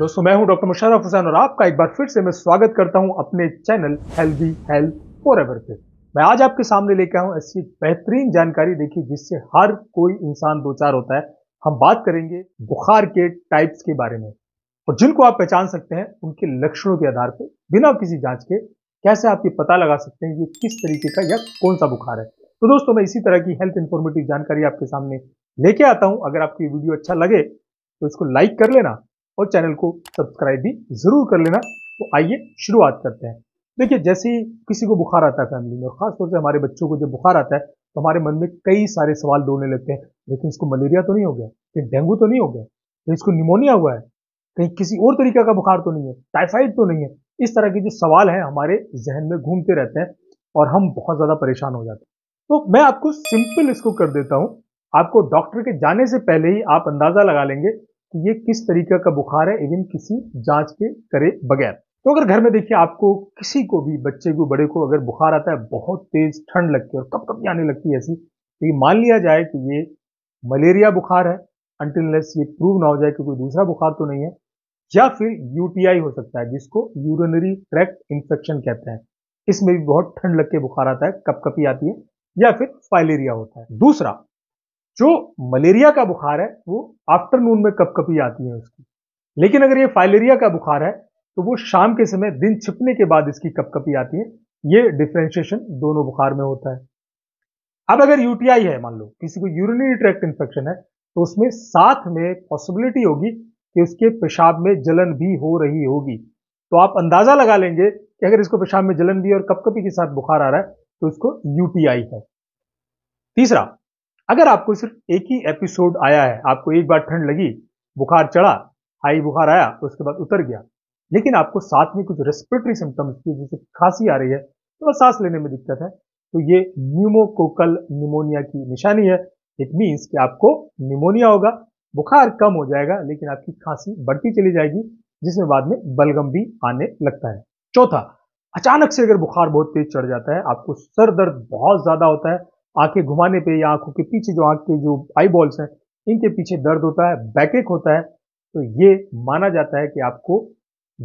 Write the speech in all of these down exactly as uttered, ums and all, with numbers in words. दोस्तों, मैं हूं डॉक्टर मुशाफ हुसैन और आपका एक बार फिर से मैं स्वागत करता हूं अपने channel healthy health for ever पे। मैं आज आपके सामने लेकर आया हूं ऐसी बेहतरीन जानकारी, देखिए जिससे हर कोई इंसान दो चार होता है। हम बात करेंगे बुखार के टाइप्स के बारे में और जिनको आप पहचान सकते हैं उनके लक्षणों के आधार पर बिना किसी जाँच के कैसे आप ये पता लगा सकते हैं ये किस तरीके का या कौन सा बुखार है। तो दोस्तों, मैं इसी तरह की हेल्थ इंफॉर्मेटिव जानकारी आपके सामने लेके आता हूं। अगर आपको ये वीडियो अच्छा लगे तो इसको लाइक कर लेना और चैनल को सब्सक्राइब भी जरूर कर लेना। तो आइए शुरुआत करते हैं। देखिए, जैसे ही किसी को बुखार आता है फैमिली में और खासतौर से हमारे बच्चों को जब बुखार आता है तो हमारे मन में कई सारे सवाल दौड़ने लगते हैं, लेकिन इसको मलेरिया तो नहीं हो गया, कहीं डेंगू तो नहीं हो गया, कहीं इसको निमोनिया हुआ है, कहीं किसी और तरीके का बुखार तो नहीं है, टाइफाइड तो नहीं है। इस तरह के जो सवाल हैं हमारे जहन में घूमते रहते हैं और हम बहुत ज़्यादा परेशान हो जाते हैं। तो मैं आपको सिंपल इसको कर देता हूं, आपको डॉक्टर के जाने से पहले ही आप अंदाज़ा लगा लेंगे कि ये किस तरीके का बुखार है, इवन किसी जांच के करे बगैर। तो अगर घर में देखिए आपको किसी को भी, बच्चे को, बड़े को, अगर बुखार आता है, बहुत तेज़ ठंड लगती है और कपकपी आने लगती है ऐसी, तो ये मान लिया जाए कि ये मलेरिया बुखार है अनटिल अनलेस ये प्रूव ना हो जाए कि कोई दूसरा बुखार तो नहीं है, या फिर यूटीआई हो सकता है जिसको यूरिनरी ट्रैक्ट इंफेक्शन कहते हैं। इसमें भी बहुत ठंड लग के बुखार आता है, कपकपी आती है, या फिर फाइलेरिया होता है। दूसरा, जो मलेरिया का बुखार है वो आफ्टरनून में कपकपी आती है उसकी, लेकिन अगर ये फाइलेरिया का बुखार है तो वो शाम के समय, दिन छिपने के बाद इसकी कपकपी आती है। ये डिफ्रेंशिएशन दोनों बुखार में होता है। अब अगर यूटीआई है, मान लो किसी को यूरिनरी ट्रैक्ट इंफेक्शन है, तो उसमें साथ में पॉसिबिलिटी होगी कि उसके पेशाब में जलन भी हो रही होगी। तो आप अंदाजा लगा लेंगे कि अगर इसको पेशाब में जलन भी और कपकपी के साथ बुखार आ रहा है तो इसको यूटीआई है। तीसरा, अगर आपको सिर्फ एक ही एपिसोड आया है, आपको एक बार ठंड लगी, बुखार चढ़ा, हाई बुखार आया, तो उसके बाद उतर गया, लेकिन आपको साथ में कुछ रेस्पिरेटरी सिम्टम्स की, जैसे खांसी आ रही है, थोड़ा तो सांस लेने में दिक्कत है, तो ये न्यूमोकोकल निमोनिया की निशानी है। इट मीन्स कि आपको निमोनिया होगा, बुखार कम हो जाएगा लेकिन आपकी खांसी बढ़ती चली जाएगी, जिसमें बाद में बलगम भी आने लगता है। चौथा, अचानक से अगर बुखार बहुत तेज चढ़ जाता है, आपको सर दर्द बहुत ज़्यादा होता है, आंखें घुमाने पे या आंखों के पीछे जो आंख के जो आई बॉल्स हैं इनके पीछे दर्द होता है, बैकएक होता है, तो ये माना जाता है कि आपको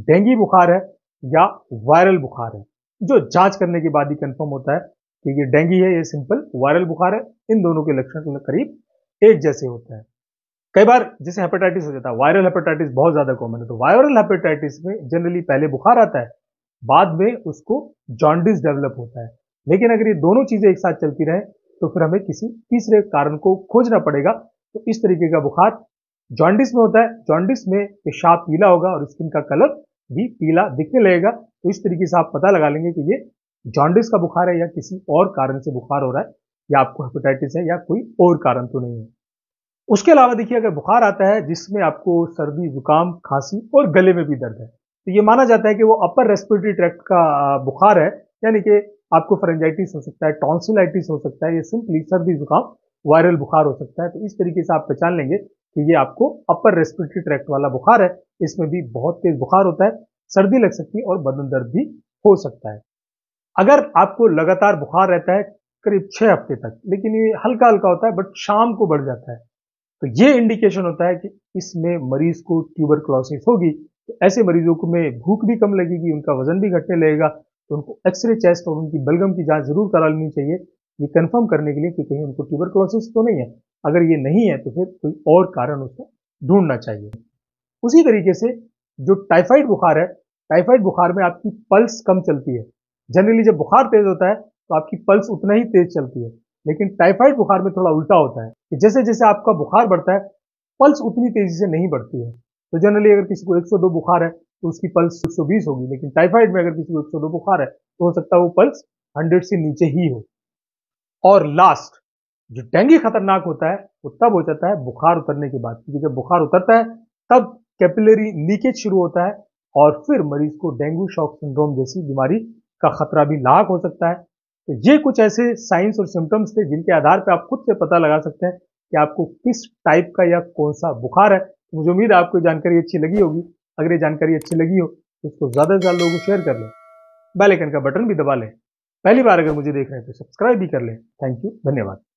डेंगू बुखार है या वायरल बुखार है, जो जाँच करने के बाद ही कन्फर्म होता है कि ये डेंगू है, ये सिंपल वायरल बुखार है। इन दोनों के लक्षण करीब एक जैसे होते हैं। कई बार जैसे हेपेटाइटिस हो जाता है, वायरल हेपेटाइटिस बहुत ज़्यादा कॉमन है, तो वायरल हेपेटाइटिस में जनरली पहले बुखार आता है, बाद में उसको जॉन्डिस डेवलप होता है, लेकिन अगर ये दोनों चीज़ें एक साथ चलती रहें तो फिर हमें किसी तीसरे कारण को खोजना पड़ेगा। तो इस तरीके का बुखार जॉन्डिस में होता है। जॉन्डिस में पेशाब पीला होगा और स्किन का कलर भी पीला दिखने लगेगा, तो इस तरीके से आप पता लगा लेंगे कि ये जॉन्डिस का बुखार है या किसी और कारण से बुखार हो रहा है, या आपको हेपेटाइटिस है या कोई और कारण तो नहीं है। उसके अलावा देखिए, अगर बुखार आता है जिसमें आपको सर्दी, जुकाम, खांसी और गले में भी दर्द है, तो ये माना जाता है कि वो अपर रेस्पिरेटरी ट्रैक्ट का बुखार है, यानी कि आपको फ्रेंजाइटिस हो सकता है, टॉन्सिलाइटिस हो सकता है, ये सिंपली सर्दी, जुकाम, वायरल बुखार हो सकता है। तो इस तरीके से आप पहचान लेंगे कि ये आपको अपर रेस्पिरेटरी ट्रैक्ट वाला बुखार है। इसमें भी बहुत तेज बुखार होता है, सर्दी लग सकती है और बदन दर्द भी हो सकता है। अगर आपको लगातार बुखार रहता है करीब छः हफ्ते तक, लेकिन ये हल्का हल्का होता है बट शाम को बढ़ जाता है, तो ये इंडिकेशन होता है कि इसमें मरीज को ट्यूबरक्लोसिस होगी। तो ऐसे मरीजों को में भूख भी कम लगेगी, उनका वजन भी घटने लगेगा, तो उनको एक्सरे चेस्ट और उनकी बलगम की जांच जरूर करा लेनी चाहिए, ये कंफर्म करने के लिए कि कहीं उनको ट्यूबरक्लोसिस तो नहीं है। अगर ये नहीं है तो फिर कोई और कारण उसको ढूंढना चाहिए। उसी तरीके से जो टाइफाइड बुखार है, टाइफाइड बुखार में आपकी पल्स कम चलती है। जनरली जब बुखार तेज होता है तो आपकी पल्स उतना ही तेज चलती है, लेकिन टाइफाइड बुखार में थोड़ा उल्टा होता है कि जैसे जैसे आपका बुखार बढ़ता है पल्स उतनी तेजी से नहीं बढ़ती है। तो जनरली अगर किसी को एक सौ दो बुखार है तो उसकी पल्स एक सौ बीस होगी, लेकिन टाइफाइड में अगर किसी को एक सौ दो बुखार है तो हो सकता है वो पल्स सौ से नीचे ही हो। और लास्ट, जो डेंगू खतरनाक होता है वो तब हो जाता है बुखार उतरने के बाद, क्योंकि जब बुखार उतरता है तब कैपिलरी लीकेज शुरू होता है और फिर मरीज को डेंगू शॉक सिंड्रोम जैसी बीमारी का खतरा भी लाक हो सकता है। तो ये कुछ ऐसे साइंस और सिम्टम्स थे जिनके आधार पर आप खुद से पता लगा सकते हैं कि आपको किस टाइप का या कौन सा बुखार है। मुझे उम्मीद है आपको जानकारी अच्छी लगी होगी। अगर ये जानकारी अच्छी लगी हो तो इसको ज़्यादा से ज़्यादा लोगों को शेयर कर लें, बेल आइकन का बटन भी दबा लें, पहली बार अगर मुझे देख रहे हैं तो सब्सक्राइब भी कर लें। थैंक यू, धन्यवाद।